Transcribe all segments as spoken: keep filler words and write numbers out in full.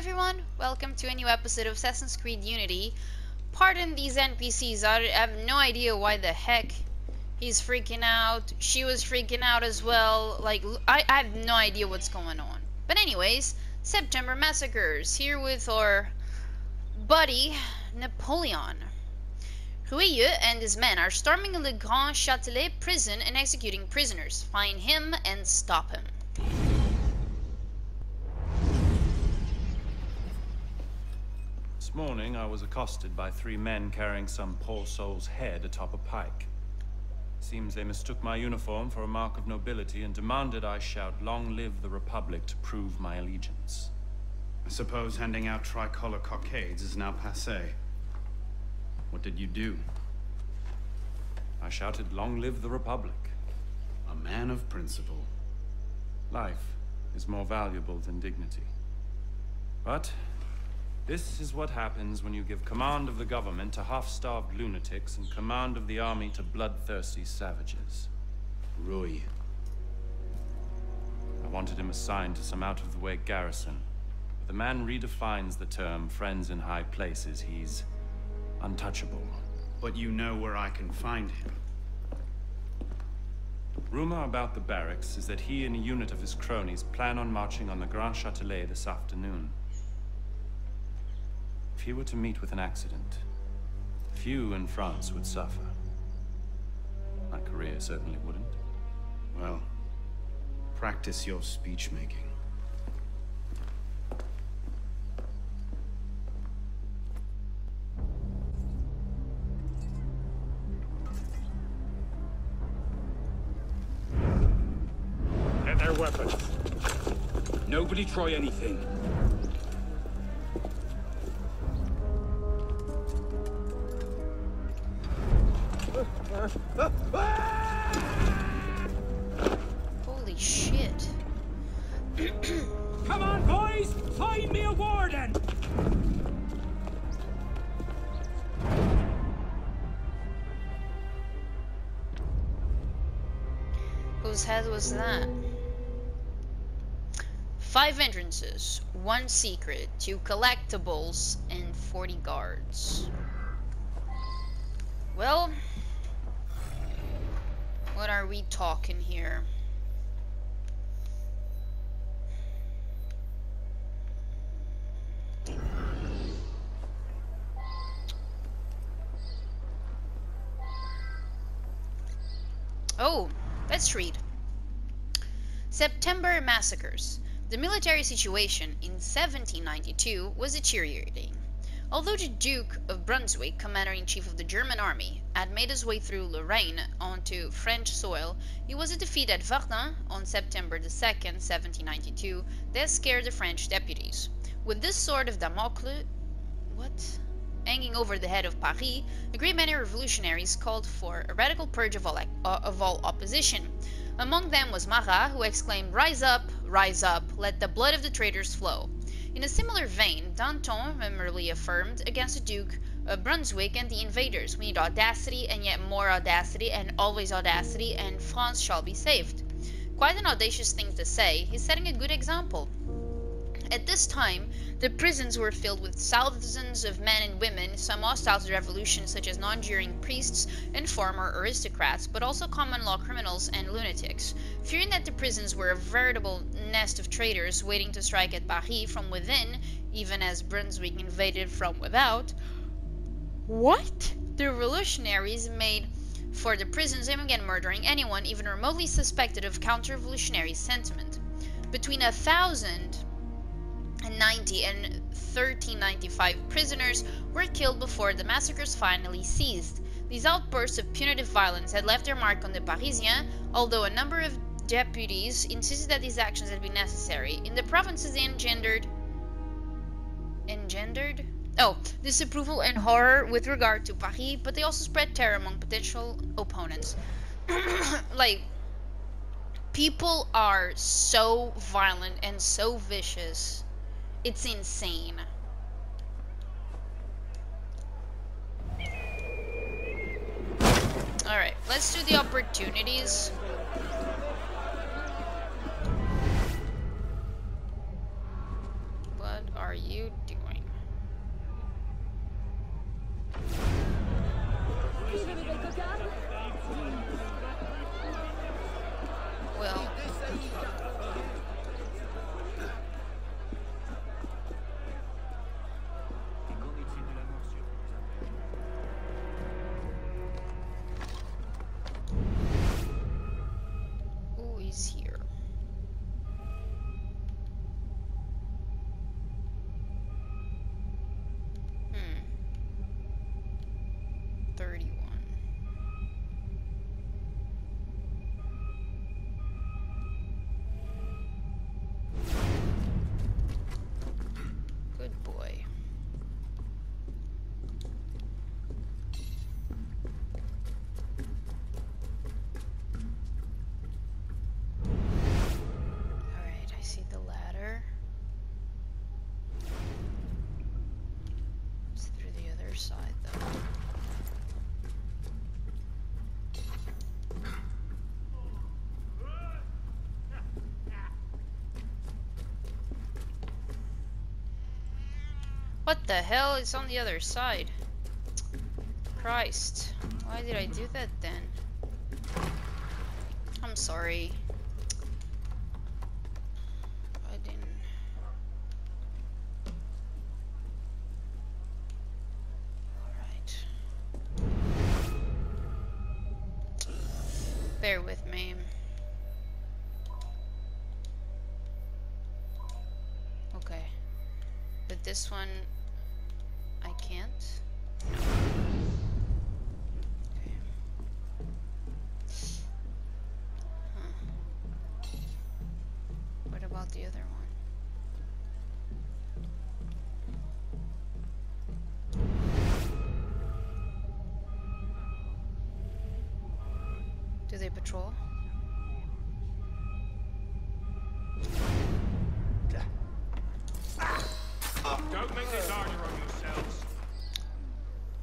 everyone, welcome to a new episode of Assassin's Creed Unity. Pardon these N P Cs, I have no idea why the heck he's freaking out, she was freaking out as well, like, I, I have no idea what's going on. But anyways, September Massacres, here with our buddy, Napoleon. Ruyeux and his men are storming Le Grand Châtelet prison and executing prisoners. Find him and stop him. This morning I was accosted by three men carrying some poor soul's head atop a pike. Seems they mistook my uniform for a mark of nobility and demanded I shout, "Long live the Republic," to prove my allegiance. I suppose handing out tricolor cockades is now passé. What did you do? I shouted, "Long live the Republic." A man of principle. Life is more valuable than dignity. But this is what happens when you give command of the government to half-starved lunatics and command of the army to bloodthirsty savages. Rui. I wanted him assigned to some out-of-the-way garrison, but the man redefines the term friends in high places. He's untouchable. But you know where I can find him. Rumor about the barracks is that he and a unit of his cronies plan on marching on the Grand Châtelet this afternoon. If he were to meet with an accident, few in France would suffer. My career certainly wouldn't. Well, practice your speech-making. Get their weapons. Nobody try anything. Holy shit. Come on, boys! Find me a warden! Whose head was that? Five entrances, one secret, two collectibles, and forty guards. Well, what are we talking here? Oh, let's read. September Massacres. The military situation in seventeen ninety-two was deteriorating. Although the Duke of Brunswick, commander-in-chief of the German army, had made his way through Lorraine onto French soil, he was defeated at Verdun on September second, seventeen ninety-two, that scared the French deputies. With this sword of Damocles what? hanging over the head of Paris, a great many revolutionaries called for a radical purge of all, uh, of all opposition. Among them was Marat, who exclaimed, "Rise up, rise up, let the blood of the traitors flow." In a similar vein, Danton memorably affirmed against the Duke of Brunswick and the invaders, "We need audacity and yet more audacity and always audacity, and France shall be saved." Quite an audacious thing to say, he's setting a good example. At this time, the prisons were filled with thousands of men and women, some hostile to revolution such as non-juring priests and former aristocrats, but also common law criminals and lunatics. Fearing that the prisons were a veritable nest of traitors waiting to strike at Paris from within, even as Brunswick invaded from without, what? the revolutionaries made for the prisons and began murdering anyone even remotely suspected of counter-revolutionary sentiment. Between a thousand and ninety and thirteen ninety-five prisoners were killed before the massacres finally ceased. These outbursts of punitive violence had left their mark on the Parisiens, although a number of deputies insisted that these actions had been necessary. In the provinces they engendered... Engendered? Oh, disapproval and horror with regard to Paris, but they also spread terror among potential opponents. Like, people are so violent and so vicious. It's insane. Alright, let's do the opportunities. What are are you doing? Well, what the hell is on the other side? Christ, why did I do that then? I'm sorry. I didn't. Alright. Bear with me. Okay. But this one. Can't? No. Okay. Huh. What about the other one? Do they patrol? Don't make this harder on yourselves.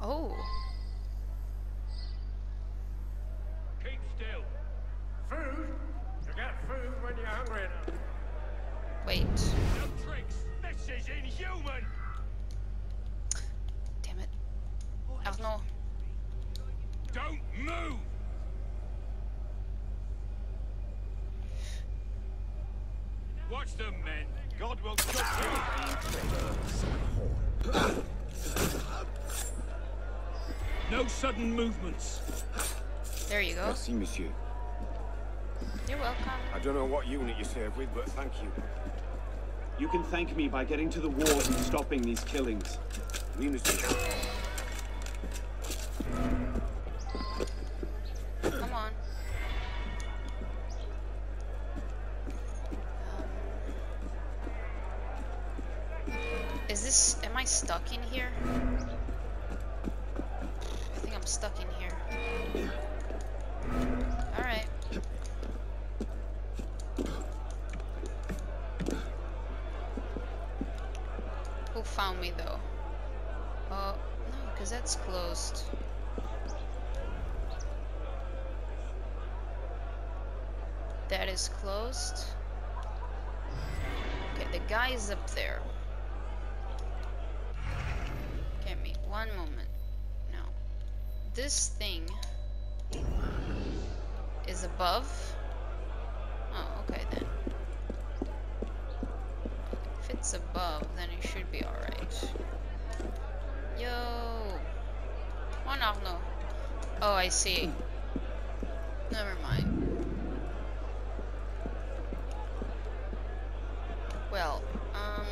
Oh. Keep still. Food? You get food when you're hungry enough. Wait. No tricks. This is inhuman. Damn it. Arnaud. Don't move. Watch them, men. God will judge you. No sudden movements. There you go. Merci, monsieur. You're welcome. I don't know what unit you serve with, but thank you. You can thank me by getting to the war and stopping these killings. We must do that. Come on. Um, is this... am I stuck in here? Stuck in here. All right. Who found me though? Oh, no, because that's closed. That is closed. Okay, the guy is up there. Give me one moment. This thing is above. Oh, okay then. If it's above, then it should be alright. Yo! One Arnaud. Oh, I see. Never mind. Well, um...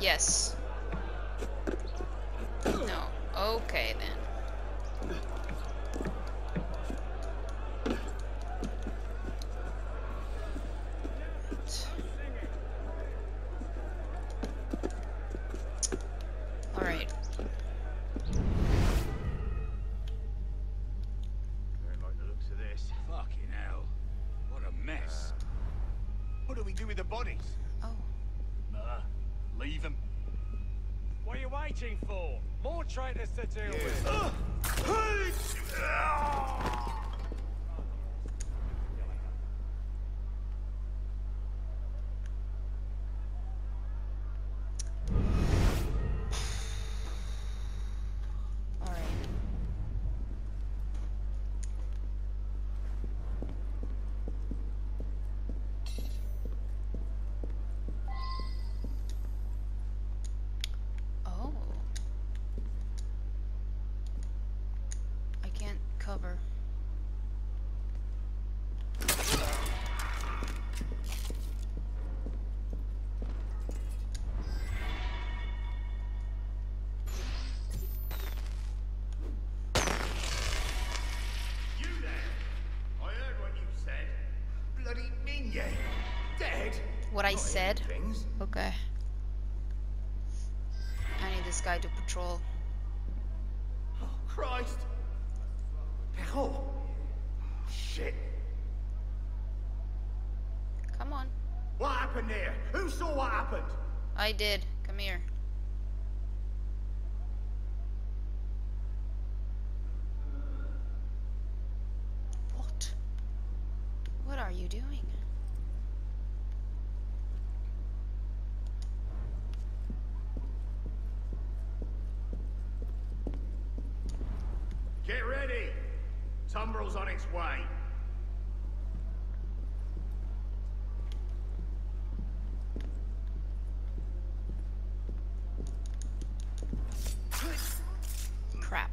Yes. No. Okay then. All right. I like the looks of this. Fucking hell! What a mess! What do we do with the bodies. Oh. Nah, leave him. What are you waiting for? More traitors to deal yeah. with. Uh, hey. uh. What I said? Okay. I need this guy to patrol. Oh, Christ! Perrault! Shit! Come on. What happened there? Who saw what happened? I did. Come here. What? What are you doing? Tumbrel's on its way. Crap.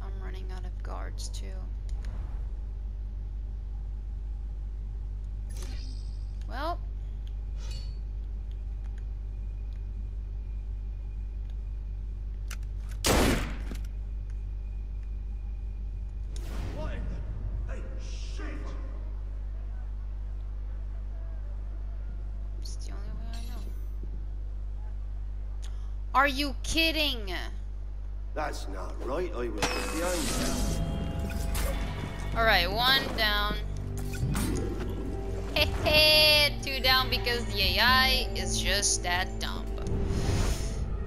I'm running out of guards too. Well. Are you kidding? That's not right. I was behind you. Alright, one down. Hehe, two down because the A I is just that dumb.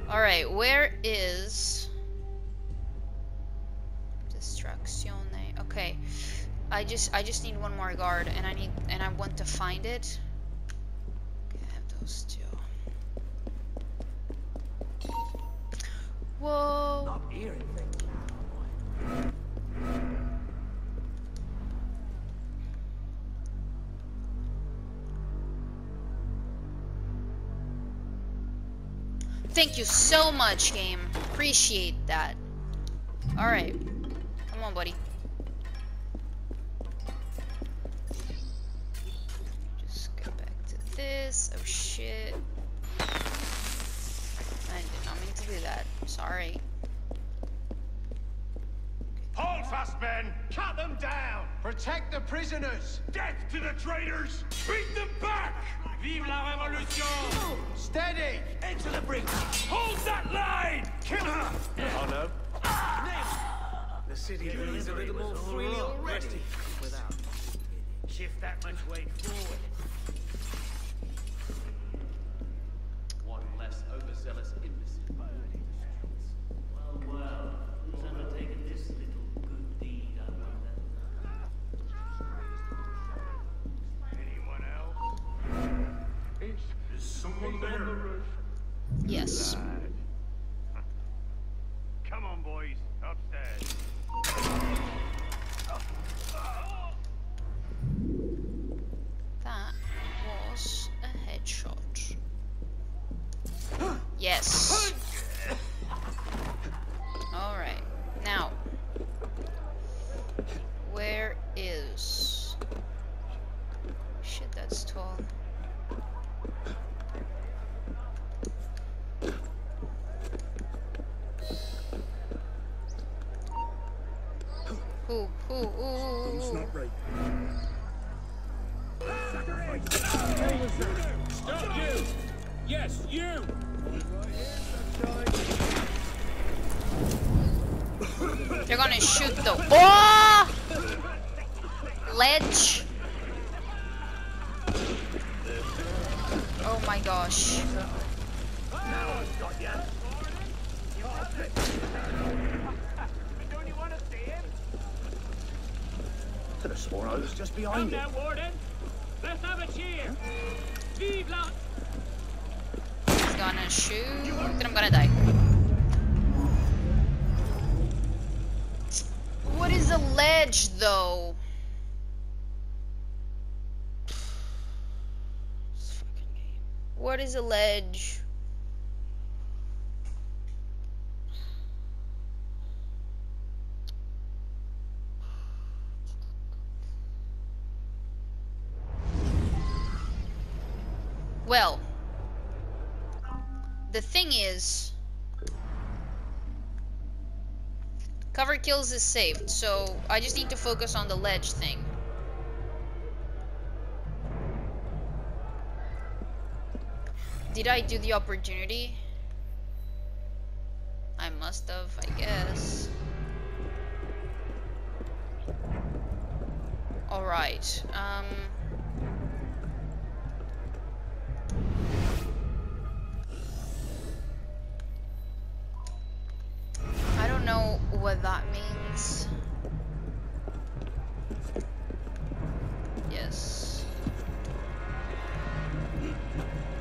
Alright, where is Distrazione? Okay. I just I just need one more guard and I need and I want to find it. Okay, I have those two. Whoa. Not hearing things now. Thank you so much, game. Appreciate that. All right, come on, buddy. Just go back to this. Oh shit. I did not mean to do that. Sorry. Hold fast, men! Cut them down! Protect the prisoners! Death to the traitors! Beat them back! Vive la Révolution! Steady! Into the brink! Hold that line! Kill her! Oh no! Ah! The city is a little more freely already. Without shift that much weight forward. Overzealous innocent by earning the well, well, who's undertaken this little good deed, I wonder? Anyone else? Is someone there? Yes. Come on, boys. Upstairs. That was a headshot. Yes. All right. Now, where is? Shit, that's tall. Ooh, ooh, ooh, ooh. It's not right. Stop you! Yes, you. They're gonna shoot the. Oh! that ledge. Oh my gosh. Could have sworn I was just behind it. Let's have a cheer. He's gonna shoot, then I'm gonna die. What is a ledge, though? What is a ledge? Well, the thing is, cover kills is saved, so I just need to focus on the ledge thing. Did I do the opportunity? I must have, I guess. Alright, um... I don't know what that means. Yes.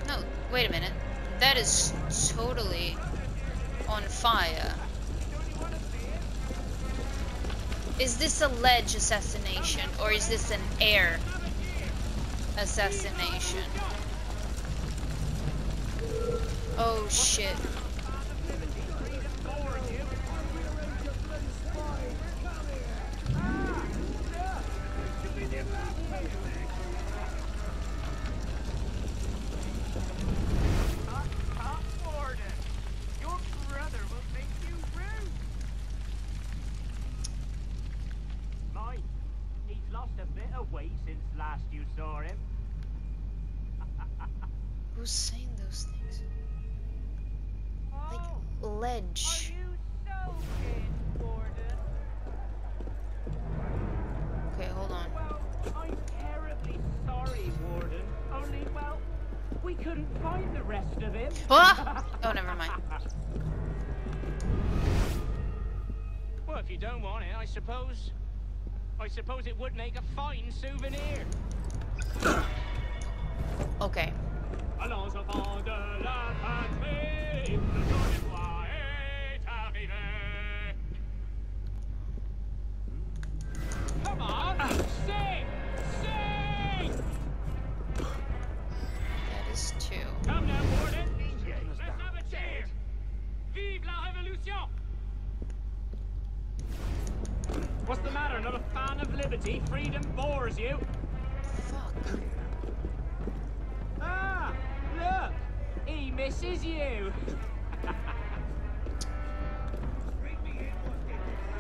No, wait a minute. That is totally on fire. Is this a ledge assassination or is this an air assassination? Oh shit. I suppose it would make a fine souvenir. Okay. Come on, sing, sing. That is two. Come now, Warden. Let's have a cheer. Vive la Revolution. What's the matter? Not a fan of liberty? Freedom bores you? Fuck. Ah! Look! He misses you!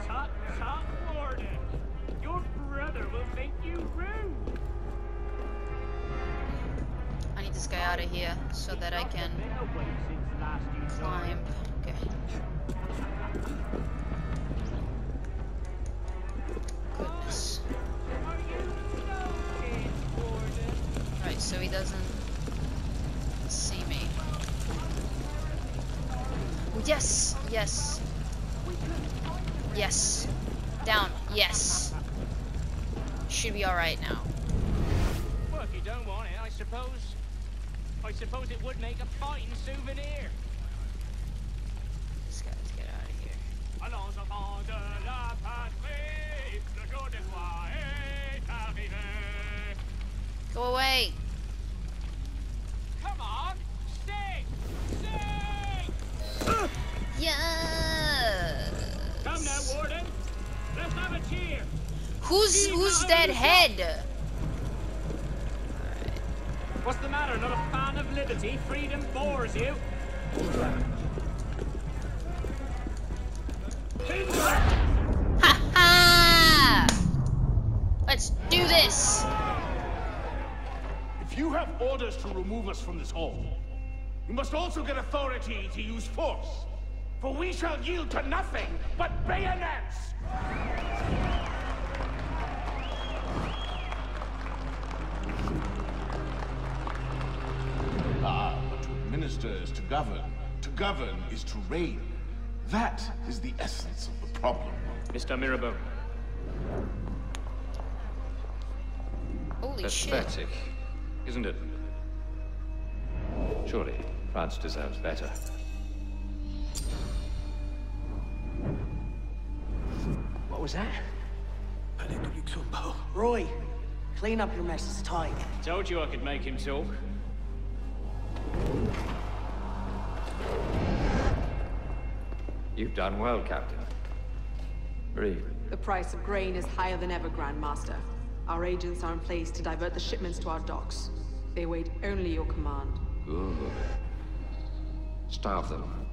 Tut, tut, Warden! Your brother will make you rude! I need this guy out of here so that I can climb. Okay. Goodness. Alright, so he doesn't see me. Yes! Yes! Yes! Down! Yes! Should be alright now. Well, if you don't want it, I suppose... I suppose it would make a fine souvenir. Just gotta get out of here. Go away. Come on, sing, sing. Yes. Come now, Warden. Let's have a cheer. Who's who's that head? All right. What's the matter? Not a fan of liberty? Freedom bores you? Ha ha! Let's do this! If you have orders to remove us from this hall, you must also get authority to use force, for we shall yield to nothing but bayonets! ministers to govern. To govern is to reign. That is the essence of the problem. Mister Mirabeau. Holy Pathetic, shit. Isn't it? Surely, France deserves better. What was that? Palais de Luxembourg. Roy, clean up your mess, it's tight. Told you I could make him talk. You've done well, Captain. Reeve. The price of grain is higher than ever, Grand Master. Our agents are in place to divert the shipments to our docks. They await only your command. Good. Starve them.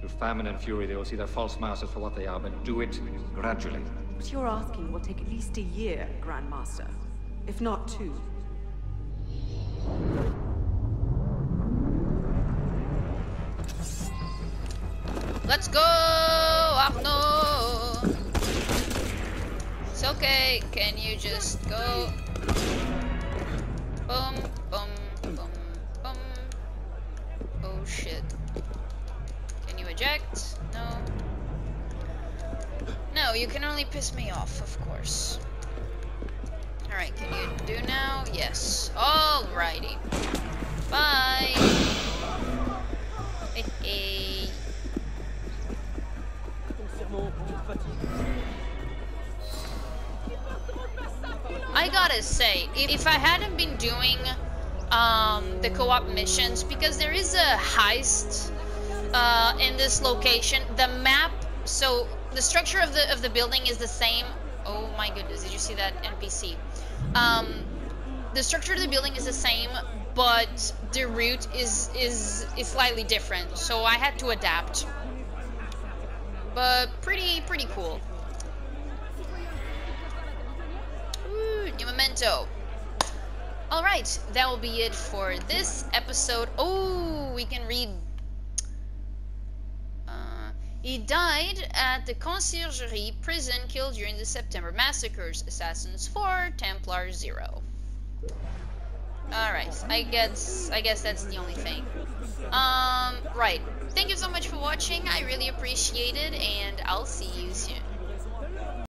Through famine and fury, they will see their false masters for what they are, but do it gradually. What you're asking will take at least a year, Grand Master. If not two. Let's go, Arno! It's okay, can you just go? Boom, boom, boom, boom. Oh shit. Can you eject? No. No, you can only piss me off, of course. Alright, can you do now? Yes. Alrighty. Bye! Hey, hey. I gotta say, if I hadn't been doing um, the co-op missions, because there is a heist uh, in this location, the map, so the structure of the of the building is the same. Oh my goodness, did you see that N P C? Um, the structure of the building is the same, but the route is is is slightly different, so I had to adapt. But pretty, pretty cool. Ooh, new memento. Alright, that will be it for this episode. Oh, we can read. Uh, he died at the Conciergerie prison, killed during the September Massacres. Assassins four, Templar zero. Alright, I guess, I guess that's the only thing. Um, right. Thank you so much for watching, I really appreciate it, and I'll see you soon.